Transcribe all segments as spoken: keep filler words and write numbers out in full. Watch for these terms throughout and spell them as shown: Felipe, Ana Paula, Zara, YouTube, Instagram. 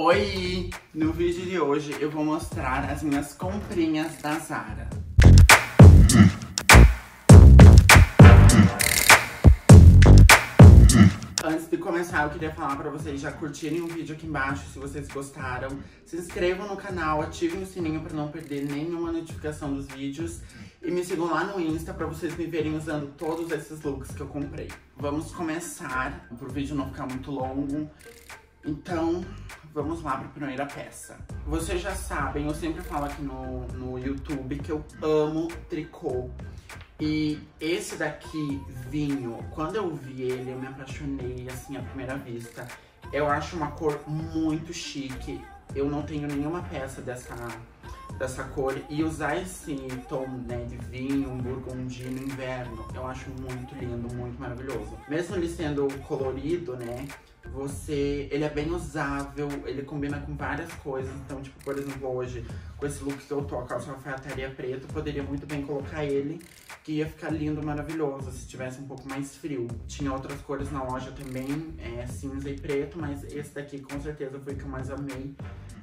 Oi! No vídeo de hoje eu vou mostrar as minhas comprinhas da Zara. Antes de começar, eu queria falar pra vocês já curtirem o vídeo aqui embaixo, se vocês gostaram. Se inscrevam no canal, ativem o sininho pra não perder nenhuma notificação dos vídeos. E me sigam lá no Insta pra vocês me verem usando todos esses looks que eu comprei. Vamos começar, pro vídeo não ficar muito longo. Então, vamos lá para a primeira peça. Vocês já sabem, eu sempre falo aqui no, no YouTube que eu amo tricô. E esse daqui, vinho, quando eu vi ele, eu me apaixonei, assim, à primeira vista. Eu acho uma cor muito chique. Eu não tenho nenhuma peça dessa, dessa cor. E usar esse tom, né, de vinho, um burgundy no inverno, eu acho muito lindo, muito maravilhoso. Mesmo ele sendo colorido, né? Você, ele é bem usável, ele combina com várias coisas. Então, tipo, por exemplo, hoje, com esse look que eu tô, a calça alfaiataria preta, eu poderia muito bem colocar ele, que ia ficar lindo, maravilhoso, se tivesse um pouco mais frio. Tinha outras cores na loja também, é, cinza e preto, mas esse daqui com certeza foi o que eu mais amei.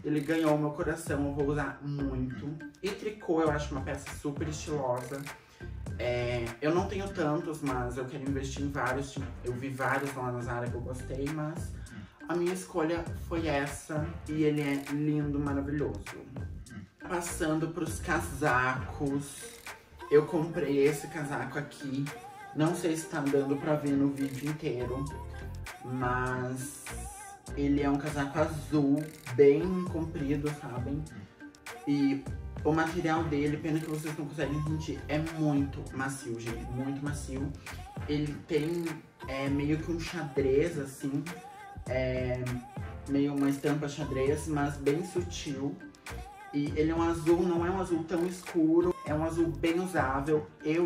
Ele ganhou o meu coração, eu vou usar muito. E tricô, eu acho uma peça super estilosa. É, eu não tenho tantos, mas eu quero investir em vários. Eu vi vários lá na Zara que eu gostei, mas a minha escolha foi essa. E ele é lindo, maravilhoso. Passando pros casacos. Eu comprei esse casaco aqui. Não sei se tá dando pra ver no vídeo inteiro, mas ele é um casaco azul, bem comprido, sabem? E o material dele, pena que vocês não conseguem sentir, é muito macio, gente, muito macio. Ele tem é, meio que um xadrez, assim, é, meio uma estampa xadrez, mas bem sutil. E ele é um azul, não é um azul tão escuro, é um azul bem usável. Eu,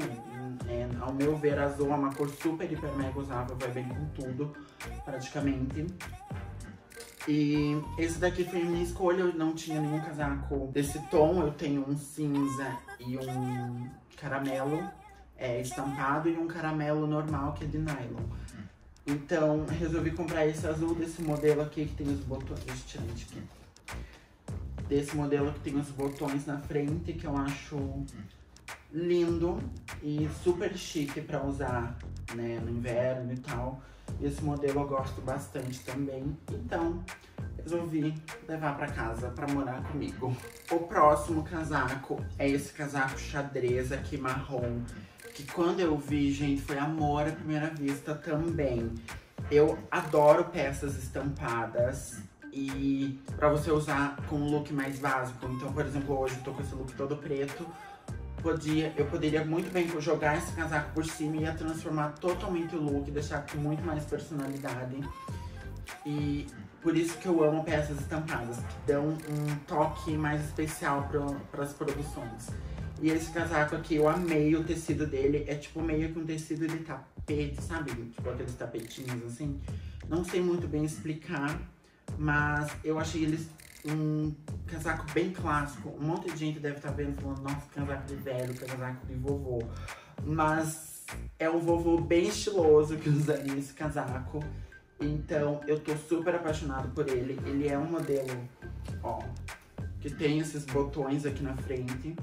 é, ao meu ver, azul é uma cor super, hiper, mega usável, vai bem com tudo, praticamente. E esse daqui foi a minha escolha, eu não tinha nenhum casaco desse tom. Eu tenho um cinza e um caramelo é, estampado e um caramelo normal, que é de nylon. Então, resolvi comprar esse azul desse modelo aqui, que tem os botões... Estirante aqui. Desse modelo que tem os botões na frente, que eu acho lindo e super chique pra usar, né, no inverno e tal. Esse modelo eu gosto bastante também, então resolvi levar pra casa pra morar comigo. O próximo casaco é esse casaco xadrez aqui marrom, que quando eu vi, gente, foi amor à primeira vista também. Eu adoro peças estampadas e pra você usar com um look mais básico. Então, por exemplo, hoje eu tô com esse look todo preto. Podia, eu poderia muito bem jogar esse casaco por cima e ia transformar totalmente o look, deixar com muito mais personalidade. E por isso que eu amo peças estampadas, que dão um toque mais especial para as produções. E esse casaco aqui, eu amei o tecido dele, é tipo meio que um tecido de tapete, sabe? Tipo aqueles tapetinhos, assim. Não sei muito bem explicar, mas eu achei eles... um casaco bem clássico. Um monte de gente deve estar vendo falando, nossa, casaco de velho, casaco de vovô. Mas é um vovô bem estiloso que usaria esse casaco. Então eu tô super apaixonado por ele. Ele é um modelo, ó, que tem esses botões aqui na frente,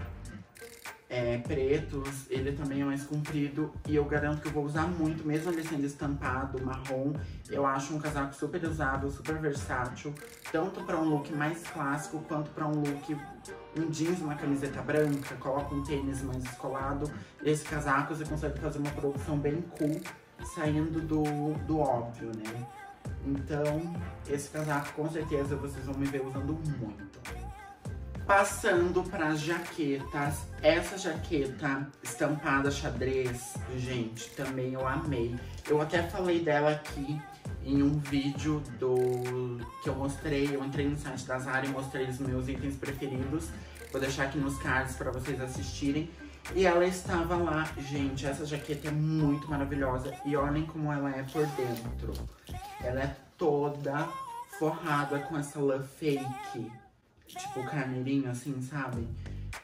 é, pretos. Ele também é mais comprido e eu garanto que eu vou usar muito. Mesmo ele sendo estampado, marrom, eu acho um casaco super usável, super versátil, tanto para um look mais clássico quanto para um look, um jeans, uma camiseta branca, coloca um tênis mais descolado. Esse casaco você consegue fazer uma produção bem cool, saindo do, do óbvio, né? Então esse casaco com certeza vocês vão me ver usando muito. Passando para as jaquetas, essa jaqueta estampada xadrez, gente, também eu amei. Eu até falei dela aqui em um vídeo do que eu mostrei, eu entrei no site da Zara e mostrei os meus itens preferidos. Vou deixar aqui nos cards para vocês assistirem. E ela estava lá, gente, essa jaqueta é muito maravilhosa e olhem como ela é por dentro. Ela é toda forrada com essa lã fake. Tipo, carneirinho, assim, sabe?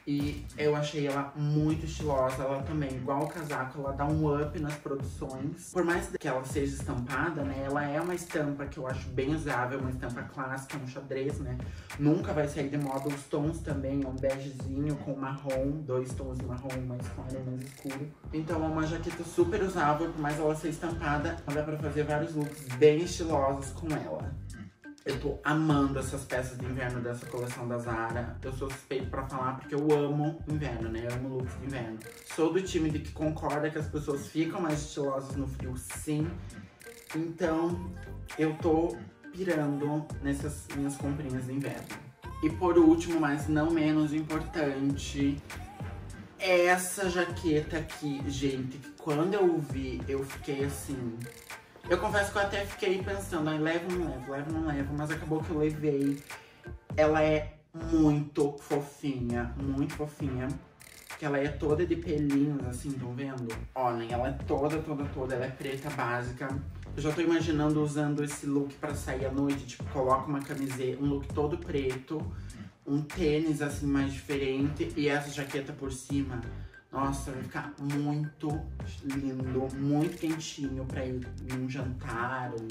E eu achei ela muito estilosa. Ela também, igual o casaco, ela dá um up nas produções. Por mais que ela seja estampada, né, ela é uma estampa que eu acho bem usável. Uma estampa clássica, um xadrez, né. Nunca vai sair de moda. Os tons também, é um begezinho com marrom. Dois tons de marrom, mais claro e mais escuro. Então é uma jaqueta super usável. Por mais ela ser estampada, dá pra fazer vários looks bem estilosos com ela. Eu tô amando essas peças de inverno dessa coleção da Zara. Eu sou suspeito pra falar porque eu amo inverno, né? Eu amo looks de inverno. Sou do time de que concorda que as pessoas ficam mais estilosas no frio, sim. Então, eu tô pirando nessas minhas comprinhas de inverno. E por último, mas não menos importante, essa jaqueta aqui, gente, que quando eu vi, eu fiquei assim... Eu confesso que eu até fiquei pensando, ah, levo, não levo, levo, não levo, mas acabou que eu levei. Ela é muito fofinha, muito fofinha. Porque ela é toda de pelinhos, assim, estão vendo? Olhem, ela é toda, toda, toda, ela é preta básica. Eu já tô imaginando usando esse look pra sair à noite, tipo, coloco uma camiseta, um look todo preto, um tênis, assim, mais diferente, e essa jaqueta por cima. Nossa, vai ficar muito lindo, muito quentinho pra ir num jantar, ou...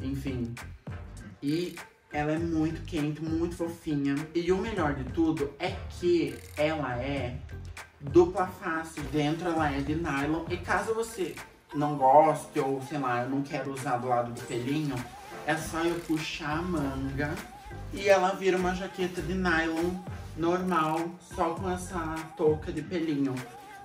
enfim. E ela é muito quente, muito fofinha. E o melhor de tudo é que ela é dupla face. Dentro ela é de nylon. E caso você não goste, ou sei lá, eu não quero usar do lado do pelinho, é só eu puxar a manga e ela vira uma jaqueta de nylon normal, só com essa touca de pelinho.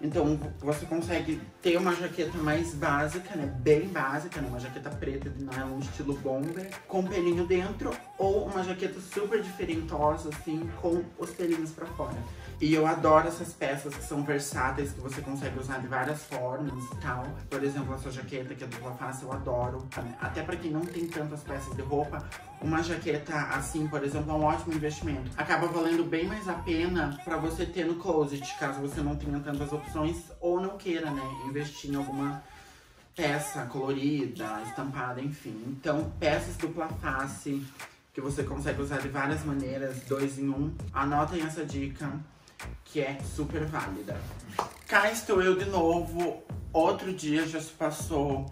Então você consegue ter uma jaqueta mais básica, né, bem básica, né? Uma jaqueta preta de nylon estilo bomber, com pelinho dentro, ou uma jaqueta super diferentosa, assim, com os pelinhos pra fora. E eu adoro essas peças que são versáteis, que você consegue usar de várias formas e tal. Por exemplo, essa jaqueta que é dupla face, eu adoro. Até pra quem não tem tantas peças de roupa, uma jaqueta assim, por exemplo, é um ótimo investimento. Acaba valendo bem mais a pena pra você ter no closet, caso você não tenha tantas opções ou não queira, né, investir em alguma peça colorida, estampada, enfim. Então, peças dupla face, que você consegue usar de várias maneiras, dois em um. Anotem essa dica, que é super válida. Cá estou eu de novo. Outro dia, já se passou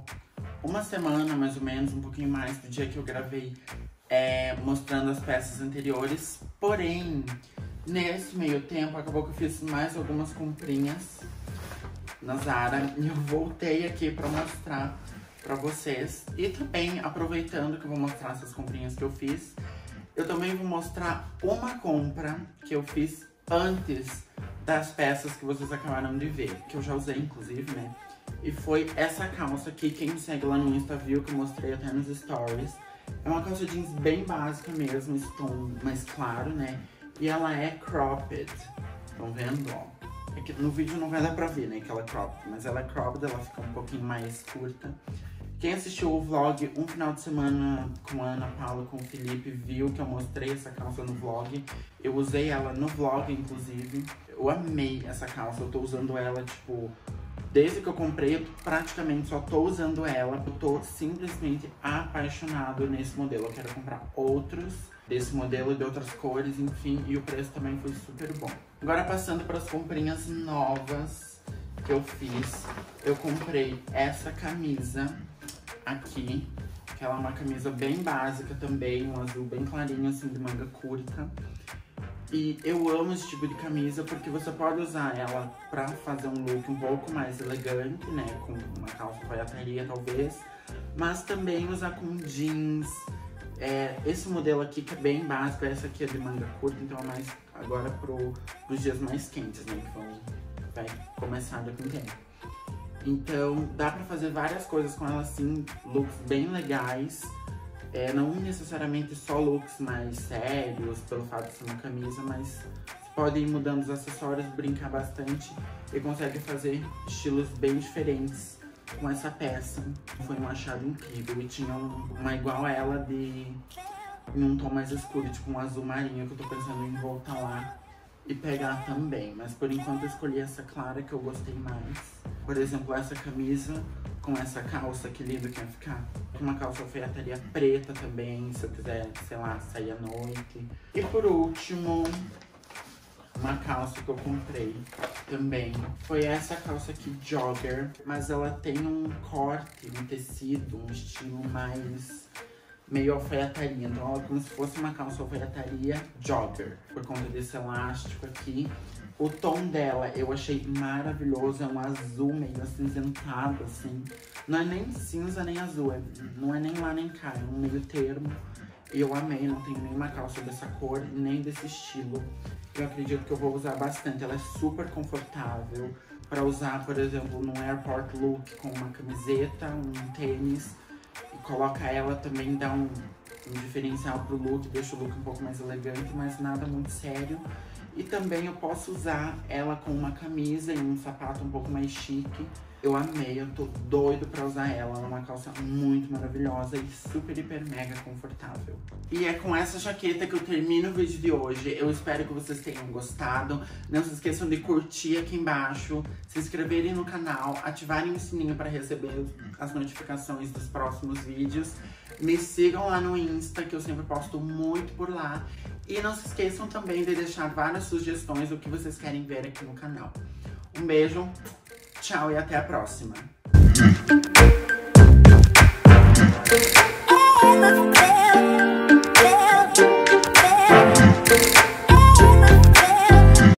uma semana, mais ou menos, um pouquinho mais, do dia que eu gravei é, mostrando as peças anteriores. Porém, nesse meio tempo, acabou que eu fiz mais algumas comprinhas na Zara. E eu voltei aqui pra mostrar pra vocês. E também, aproveitando que eu vou mostrar essas comprinhas que eu fiz, eu também vou mostrar uma compra que eu fiz antes das peças que vocês acabaram de ver, que eu já usei, inclusive, né? E foi essa calça aqui. Quem me segue lá no Insta viu que eu mostrei até nos stories. É uma calça jeans bem básica mesmo, esse tom mais claro, né? E ela é cropped. Estão vendo, ó? É que no vídeo não vai dar pra ver, né, que ela é cropped. Mas ela é cropped, ela fica um pouquinho mais curta. Quem assistiu o vlog um final de semana com a Ana Paula, com o Felipe, viu que eu mostrei essa calça no vlog. Eu usei ela no vlog, inclusive. Eu amei essa calça, eu tô usando ela, tipo... Desde que eu comprei, eu praticamente só tô usando ela. Eu tô simplesmente apaixonado nesse modelo. Eu quero comprar outros desse modelo, de outras cores, enfim. E o preço também foi super bom. Agora passando para as comprinhas novas que eu fiz. Eu comprei essa camisa aqui, que ela é uma camisa bem básica também. Um azul bem clarinho, assim, de manga curta. E eu amo esse tipo de camisa porque você pode usar ela pra fazer um look um pouco mais elegante, né? Com uma calça vaiataria, talvez. Mas também usar com jeans. É, esse modelo aqui que é bem básico, essa aqui é de manga curta, então é mais agora pro, pros dias mais quentes, né? Que vão, vai começar daqui a um tempo. Então dá pra fazer várias coisas com ela, assim, looks bem legais. É, não necessariamente só looks mais sérios, pelo fato de ser uma camisa, mas pode ir mudando os acessórios, brincar bastante e consegue fazer estilos bem diferentes com essa peça. Foi um achado incrível e tinha uma igual a ela de em um tom mais escuro, tipo um azul marinho, que eu tô pensando em voltar lá e pegar também. Mas por enquanto eu escolhi essa clara que eu gostei mais. Por exemplo, essa camisa com essa calça, que lindo que ia ficar. Uma calça alfaiataria preta também, se eu quiser, sei lá, sair à noite. E por último, uma calça que eu comprei também. Foi essa calça aqui, jogger, mas ela tem um corte, um tecido, um estilo mais meio alfaiataria. Então ela é como se fosse uma calça alfaiataria jogger, por conta desse elástico aqui. O tom dela eu achei maravilhoso, é um azul meio acinzentado, assim. Não é nem cinza, nem azul, é, não é nem lá, nem cá, é um meio termo. E eu amei, não tenho nenhuma calça dessa cor, nem desse estilo. Eu acredito que eu vou usar bastante, ela é super confortável para usar, por exemplo, num airport look com uma camiseta, um tênis. E coloca ela também, dá um, um diferencial pro look, deixa o look um pouco mais elegante, mas nada muito sério. E também eu posso usar ela com uma camisa e um sapato um pouco mais chique. Eu amei, eu tô doido pra usar ela. Ela é uma calça muito maravilhosa e super, hiper, mega confortável. E é com essa jaqueta que eu termino o vídeo de hoje. Eu espero que vocês tenham gostado. Não se esqueçam de curtir aqui embaixo, se inscreverem no canal, ativarem o sininho pra receber as notificações dos próximos vídeos. Me sigam lá no Insta, que eu sempre posto muito por lá. E não se esqueçam também de deixar várias sugestões do que vocês querem ver aqui no canal. Um beijo, tchau e até a próxima!